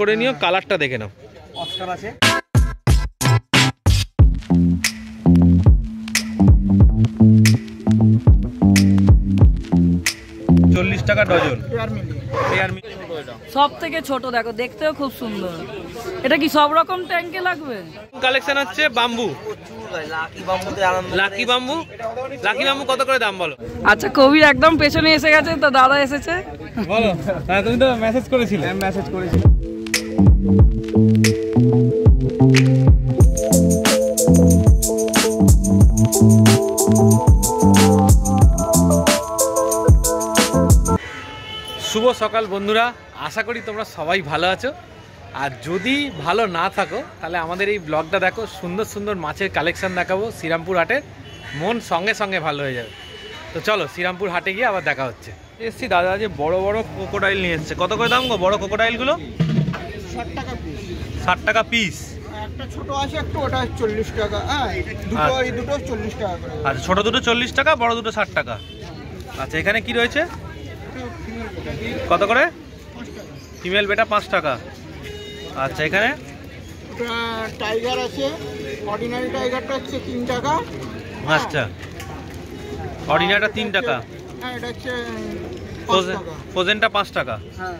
করে নিও, কালারটা দেখে নাও। অস্কার আছে। টাকা ডজন। সব থেকে ছোট দেখো, দেখতেও খুব সুন্দর। এটা কি সব রকম ট্যাঙ্কে লাগবে? কালেকশন হচ্ছে bamboo, lucky bamboo. Lucky bamboo কত করে দাম বলো? আচ্ছা কবি একদম পেছনে এসে গেছে, তো দাদা এসেছে বলো। হ্যাঁ তুমি তো মেসেজ করেছিলে। আমি মেসেজ করেছি। শুভ সকাল বন্ধুরা, আশা করি তোমরা সবাই ভালো আছো। আর যদি ভালো না থাকো তাহলে আমাদের এই ব্লগটা দেখো, সুন্দর সুন্দর মাছের কালেকশান দেখাবো শ্রীরামপুর হাটের, মন সঙ্গে সঙ্গে ভালো হয়ে যাবে। তো চলো শ্রীরামপুর হাটে গিয়ে আবার দেখা হচ্ছে। এসছি দাদা যে বড় বড় কোকোডাইল নিয়ে এসছে। কত করে দাম গো বড় কোকোডাইলগুলো? 60 টাকা পিস। আচ্ছা ছোটো দুটো 40 টাকা, বড় দুটো 60 টাকা। আচ্ছা এখানে কি রয়েছে? কত করে? ফিমেল বেটা 5 টাকা। আচ্ছা এখানে টাইগার আছে, অর্ডিনারি টাইগারটা হচ্ছে 3 টাকা। আচ্ছা অর্ডিনারিটা 3 টাকা। হ্যাঁ এটা হচ্ছে ফ্রোজেনটা 5 টাকা। হ্যাঁ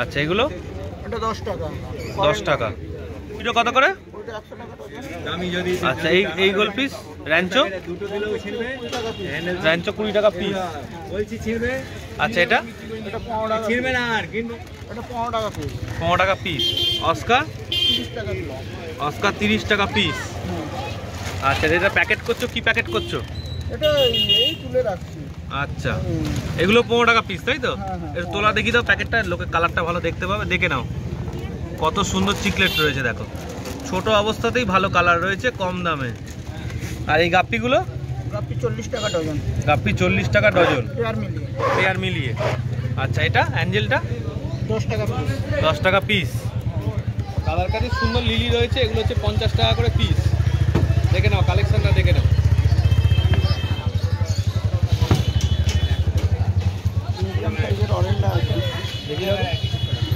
আচ্ছা এগুলো এটা 10 টাকা। 10 টাকা এটা কত করে? ওটা 100 টাকা। দামি যদি। আচ্ছা এই গোল পিস র্যাঞ্চো দুটো দিলেও ছিড়বে, র্যাঞ্চো 20 টাকা পিস বলছি ছিড়বে। আচ্ছা এটা এটা 15 টাকা ছিড়বে না আর কিন্তু এটা 15 টাকা পিস। 15 টাকা পিস। অস্কার 30 টাকা কিলো। অস্কার 30 টাকা পিস। আচ্ছা এটা প্যাকেট করছো? কি প্যাকেট করছো? এটা এই তুলে রাখছি। আচ্ছা এগুলো 15 টাকা পিস তাই তো? এর তোলা দেখি দাও প্যাকেটটা, লোকে কালারটা ভালো দেখতে পাবে। দেখে নাও কত সুন্দর চিকলেট রয়েছে দেখো, ছোট অবস্থাতেই ভালো কালার রয়েছে কম দামে। আর এই গাপ্পিগুলো? গাপ্পি 40 টাকা ডজন। গাপ্পি 40 টাকা ডজন পেয়ার মিলিয়ে। আচ্ছা এটা অ্যাঞ্জেলটা 10 টাকা। 10 টাকা পিস। কালার কাছে সুন্দর লিলি রয়েছে, এগুলো হচ্ছে 50 টাকা করে পিস। দেখে নাও কালেকশনটা, দেখে নাও।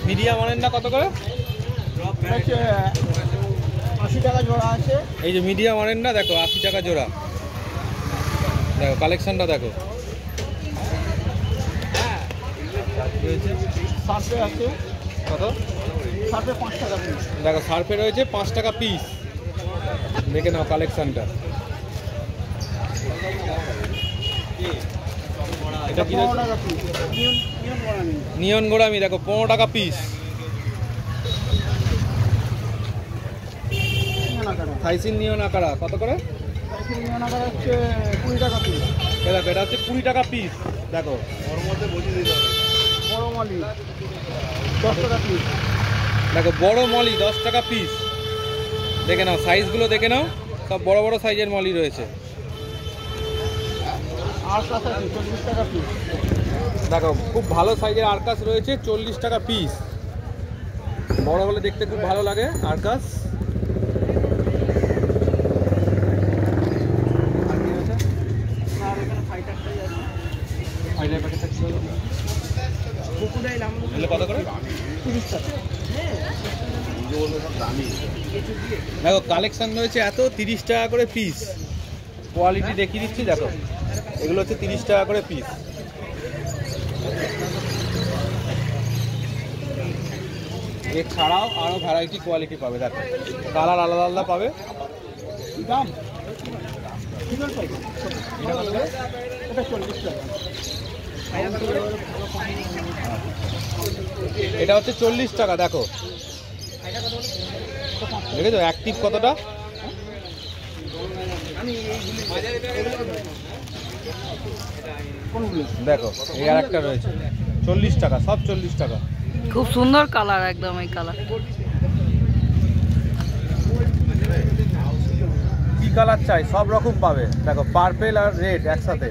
মিডিয়াম অরেঞ্জটা কত করে? 80 টাকা জোড়া আছে। এই যে মিডিয়াম অরেঞ্জটা দেখো 80 টাকা জোড়া। দেখো কালেকশনটা দেখো। সার্ফে আছে কত? সার্ফে 5 টাকা পিস। দেখো সার্ফে রয়েছে 5 টাকা পিস। দেখে নাও কালেকশনটা। এটা কি? নিয়ন গোড়ামি দেখো 15 টাকা পিস। থাইসিন নিয়ন আকারা কত করে? থাইসিন নিয়ন আকারা হচ্ছে 20 টাকা পিস। এটা বেটা হচ্ছে 20 টাকা পিস। দেখো ওর মধ্যে বুঝিয়ে দিতে হবে। বড় মলি 10 টাকা পিস। দেখো বড় মলি 10 টাকা পিস। দেখে নাও সাইজগুলো, দেখে নাও সব বড় বড় সাইজের মলি রয়েছে। আরকাস আছে 40 টাকা পিস। দেখো খুব ভালো সাইজের আরকাস রয়েছে 40 টাকা পিস। বড় হলে দেখতে খুব ভালো লাগে আরকাস। দেখো কালেকশন রয়েছে এত 30 টাকা করে পিস। কোয়ালিটি দেখিয়ে দিচ্ছি দেখো, এগুলো হচ্ছে 30 টাকা করে পিস। এছাড়াও আরো ভ্যারাইটি কোয়ালিটি পাবে দেখো, কালার আলাদা আলাদা পাবে। দাম এটা হচ্ছে 40 টাকা। দেখো দেখেছো অ্যাক্টিভ কতটা। দেখো এই আর একটা রয়েছে 40 টাকা, সব 40 টাকা। খুব সুন্দর কালার একদম, এই কালার কি কালার চাই সব রকম পাবে। দেখো পার্পল আর রেড একসাথে।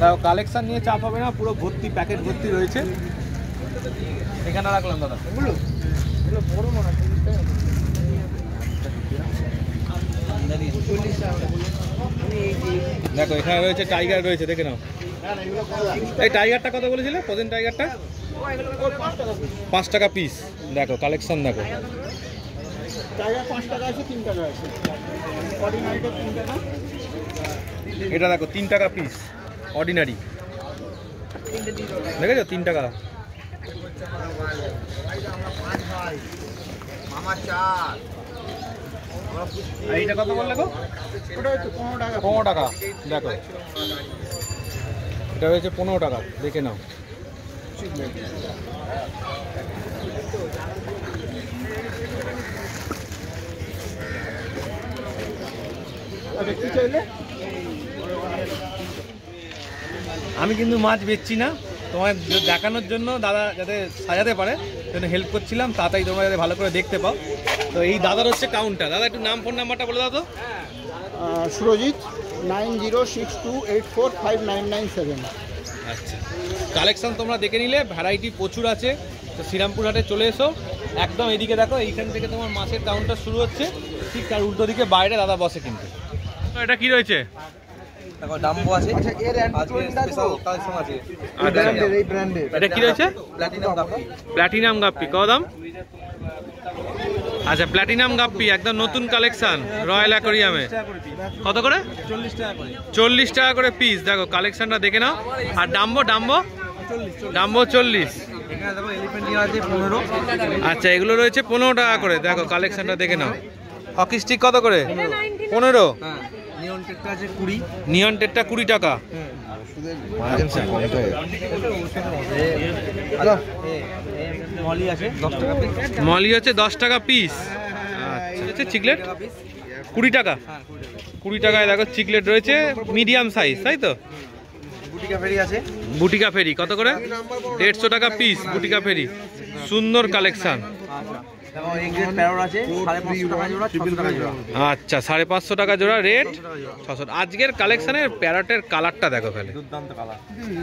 দেখো কালেকশন নিয়ে চাপ হবে না, পুরো ভর্তি প্যাকেট ভর্তি রয়েছে। এখানে রাখলাম দাদা। দেখো এখানে রয়েছে টাইগার রয়েছে, দেখে নাও এই টাইগারটা কত বলেছিলে? ফ্রোজেন টাইগারটা 5 টাকা পিস। দেখো কালেকশন দেখো, টাইগার 5 টাকা আছে, 3 টাকা আছে, অর্ডিনারিটা 3 টাকা, এটা দেখো 3 টাকা পিস অর্ডিনারি, দেখেছো 3 টাকা। মামা চাল এইটা কত বললে গো? ওটা হচ্ছে 15 টাকা। 15 টাকা দেখো, এটা হচ্ছে 15 টাকা, দেখে নাও। আমি কিন্তু মাছ বেচছি না, তোমায় দেখানোর জন্য, দাদা যাতে সাজাতে পারে সেজন্য হেল্প করছিলাম, তাড়াতাড়ি তোমরা যাতে ভালো করে দেখতে পাও। তো এই দাদার হচ্ছে কাউন্টার। দাদা একটু নাম, ফোন নাম্বারটা বলে দাও তো। সুরজিৎ 9062845997। আচ্ছা, কালেকশন তোমরা দেখে নিলে, ভ্যারাইটি প্রচুর আছে, তো শ্রীরামপুর হাটে চলে এসো। একদম এদিকে দেখো, এইখান থেকে তোমার মাছের কাউন্টার শুরু হচ্ছে, ঠিক তার উল্টো দিকে বাইরে দাদা বসে। কিন্তু এটা কি রয়েছে প্ল্যাটিনাম গাপ্পি, কত দাম? আচ্ছা, প্ল্যাটিনাম গাপ্পি একদম নতুন কালেকশন, রয়্যাল অ্যাকোয়ারিয়ামে। কত করে? 40 টাকা করে পিস। দেখো কালেকশনটা দেখে নাও। আর ডাম্বো, ডাম্বো 40। আচ্ছা, এগুলো রয়েছে 15 টাকা করে। দেখো কালেকশনটা দেখে নাও। হকি স্টিক কত করে? 15। নিয়ন টেটটা 20 টাকা। মলি হচ্ছে 10 টাকা পিস। আচ্ছা, চিকলেট 20 টাকা। 20 টাকায় দেখো চিকলেট রয়েছে, মিডিয়াম সাইজ, তাই তো? বুটিকা ফেরি কত করে? 150 টাকা পিস বুটিকা ফেরি। সুন্দর কালেকশন। আচ্ছা, 550 টাকা জোড়া, রেট 600। আজকের কালেকশনের প্যারটের কালারটা দেখো, ফেলে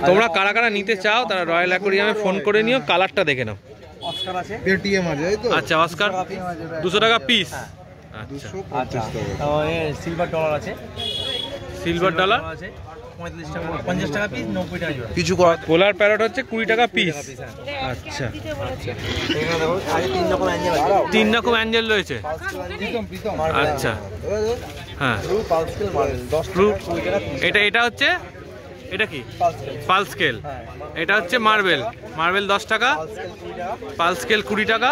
তোমরা কারা কারা নিতে চাও তারা রয়্যাল অ্যাকোয়ারিয়ামে ফোন করে নিও, কালারটা দেখে নাও। আচ্ছা, অস্কার 200 টাকা পিস। সিলভার ডলার আছে, সিলভার ডলার 50 টাকা পিস, 90 টাকা জোড়া। কিছু কোলার প্যারট হচ্ছে 20 টাকা পিস। আচ্ছা, তিন রকম অ্যাঞ্জেল রয়েছে। আচ্ছা, হ্যাঁ, এটা হচ্ছে, এটা কি পাল স্কেল? এটা হচ্ছে মার্বেল, মার্বেল 10 টাকা, পাল স্কেল 20 টাকা,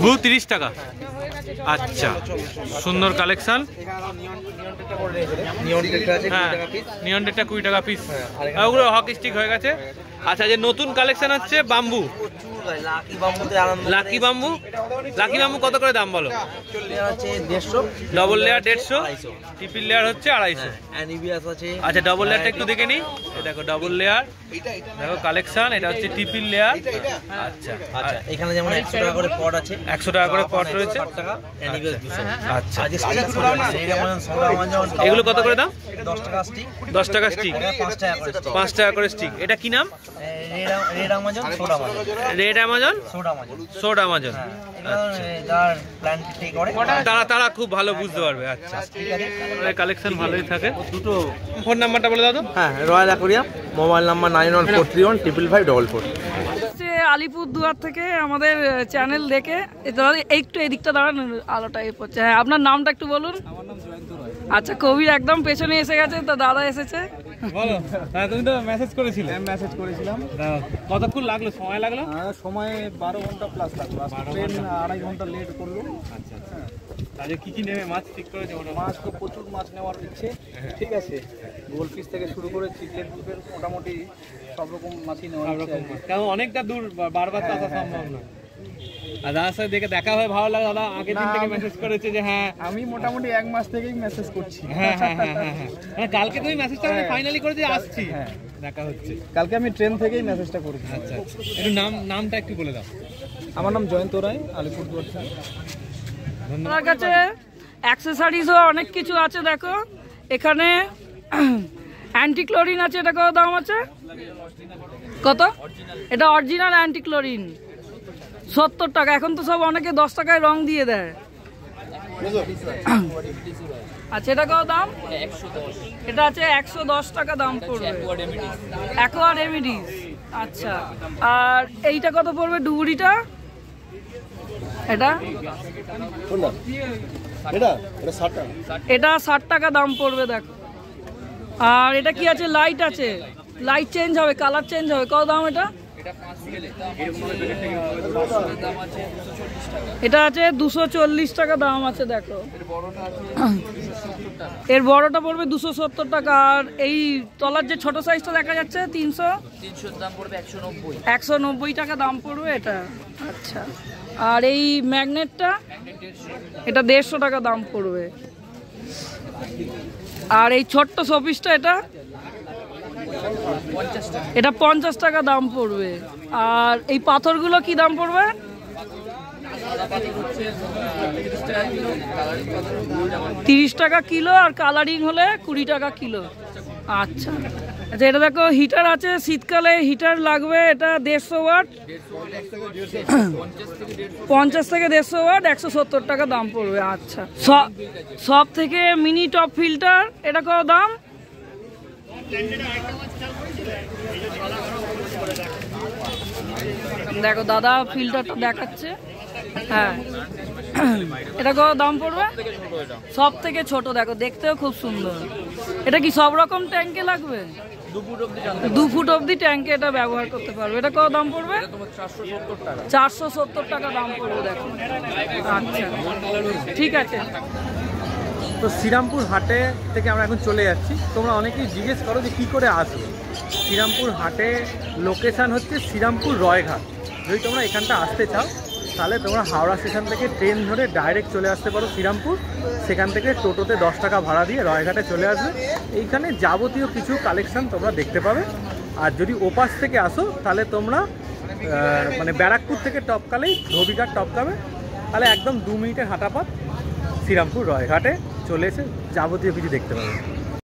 ব্লু 30 টাকা। আচ্ছা, সুন্দর কালেকশন। হ্যাঁ, নিয়ন ডেটটা 20 টাকা পিস। ওগুলো হকি স্টিক হয়ে গেছে। আচ্ছা, যে নতুন কালেকশন হচ্ছে bamboo, lucky bamboo. Lucky bamboo কত করে দাম বলো? ডবল লেয়ার 150, ট্রিপল লেয়ার হচ্ছে 250। আচ্ছা, ডবল লেয়ারটা একটু দেখে নিই। দেখো ডবল লেয়ার, দেখো কালেকশন। এটা হচ্ছে ট্রিপল লেয়ার। আচ্ছা, এখানে যেমন 100 টাকা করে পট আছে, 100 টাকা করে পট রয়েছে। আচ্ছা, এগুলো কত করে দাম? 10 টাকা স্টিক, 5 টাকা করে স্টিক। এটা কি নাম? Red Amazon, sword Amazon. তারা খুব ভালো বুঝতে পারবে। আচ্ছা, কালেকশন ভালোই থাকে। দুটো ফোন নাম্বারটা বলে দাও তো। হ্যাঁ, royal aquarium mobile number 9143155544। Alipurduar থেকে আমাদের চ্যানেল দেখে একটু এদিকটা দাঁড়ান, আলোটা এ পড়ছে। হ্যাঁ, আপনার নামটা একটু বলুন। আমার নাম জয়ন্ত রায়। আচ্ছা, কবির একদম পেছনে এসে গেছে, তো দাদা এসেছে। বলো, তুমি তো মেসেজ করেছিলে। আমি মেসেজ করেছিলাম। কতক্ষণ লাগলো? সময় লাগলো, সময় 12 ঘন্টা প্লাস লাগলো। 2.5 ঘন্টা লেট করলো। আচ্ছা আচ্ছা, তাহলে কি কি নেবে? মাছ ঠিক করে দেবো। মাছ তো প্রচুর মাছ নেওয়ার ইচ্ছে, ঠিক আছে। গোল পিস থেকে শুরু করে চিকলেট গ্রুপের মোটামুটি সব রকম মাছই নেওয়া হচ্ছে, কারণ অনেকটা দূর, বারবার তো আসা সম্ভব না। আর দাদার সাথে দেখে দেখা হয়, ভালো লাগে। দাদা আগে দিন থেকে মেসেজ করেছে যে হ্যাঁ, আমি মোটামুটি 1 মাস থেকেই মেসেজ করছি। হ্যাঁ হ্যাঁ হ্যাঁ, মানে কালকে তুমি মেসেজটা ফাইনালি করে দিয়ে আসছি। হ্যাঁ, দেখা হচ্ছে কালকে, আমি ট্রেন থেকেই মেসেজটা করেছি। আচ্ছা, একটু নামটা একটু বলে দাও। আমার নাম জয়ন্ত রায়, আলিপুরদুয়ার থেকে। আমার কাছে অ্যাকসেসরিজও অনেক কিছু আছে। দেখো এখানে অ্যান্টিক্লোরিন আছে, এটা কত দাম আছে? কত? এটা অরিজিনাল অ্যান্টিক্লোরিন 70 টাকা। এখন তো সব অনেকে 10 টাকায় রং দিয়ে দেয়। আচ্ছা এটা কত দাম? 110। এটা আছে 110 টাকা দাম পড়বে। Aqua remedies. আচ্ছা আর এইটা কত পড়বে ডুবুরিটা? এটা কোনটা? এটা এটা 60 টাকা। এটা 60 টাকা দাম পড়বে দেখো। আর এটা কি আছে? লাইট আছে। লাইট চেঞ্জ হবে, কালার চেঞ্জ হবে। কত দাম এটা? এটা আছে 240 টাকা দাম আছে দেখো। এর বড়টা পড়বে 270 টাকা। আর এই তলার যে ছোট সাইজটা দেখা যাচ্ছে 300 দাম পড়বে 190 টাকা দাম পড়বে এটা। আচ্ছা আর এই ম্যাগনেটটা এটা 150 টাকা দাম পড়বে। আর এই ছোট্ট শোপিসটা এটা এটা 50 টাকা দাম পড়বে। আর এই পাথরগুলো কি দাম পড়বে? পাথর 30 টাকা কিলো। আর কালারিং হলে 20 টাকা কিলো। আচ্ছা আচ্ছা এটা দেখো হিটার আছে, শীতকালে হিটার লাগবে। এটা 150 ওয়াট, 50 থেকে 150 ওয়াট, 170 টাকা দাম পড়বে। আচ্ছা সব থেকে মিনি টপ ফিল্টার এটা কত দাম? দেখো দাদা ফিল্টারটা দেখাচ্ছে। হ্যাঁ এটা কত দাম পড়বে? সব থেকে ছোট, দেখো দেখতেও খুব সুন্দর। এটা কি সব রকম ট্যাঙ্কে লাগবে? 2 ফুট অব্দি ট্যাঙ্কে এটা ব্যবহার করতে পারবে। এটা কত দাম পড়বে? 470 টাকা দাম পড়বে দেখো। আচ্ছা ঠিক আছে। তো শ্রীরামপুর হাটে থেকে আমরা এখন চলে যাচ্ছি। তোমরা অনেকেই জিজ্ঞেস করো যে কী করে আসবে। শ্রীরামপুর হাটে লোকেশান হচ্ছে শ্রীরামপুর রয়ঘাট। যদি তোমরা এখানটা আসতে চাও তাহলে তোমরা হাওড়া স্টেশন থেকে ট্রেন ধরে ডাইরেক্ট চলে আসতে পারো শ্রীরামপুর। সেখান থেকে টোটোতে 10 টাকা ভাড়া দিয়ে রয়ঘাটে চলে আসবে। এইখানে যাবতীয় কিছু কালেকশান তোমরা দেখতে পাবে। আর যদি ওপাশ থেকে আসো তাহলে তোমরা মানে ব্যারাকপুর থেকে টপকালেই ধোবিঘাট টপকাবে। তাহলে একদম 2 মিনিটের হাঁটাপথ শ্রীরামপুর রয়ঘাটে চলে এসে যাবতীয় কিছু দেখতে পাবে।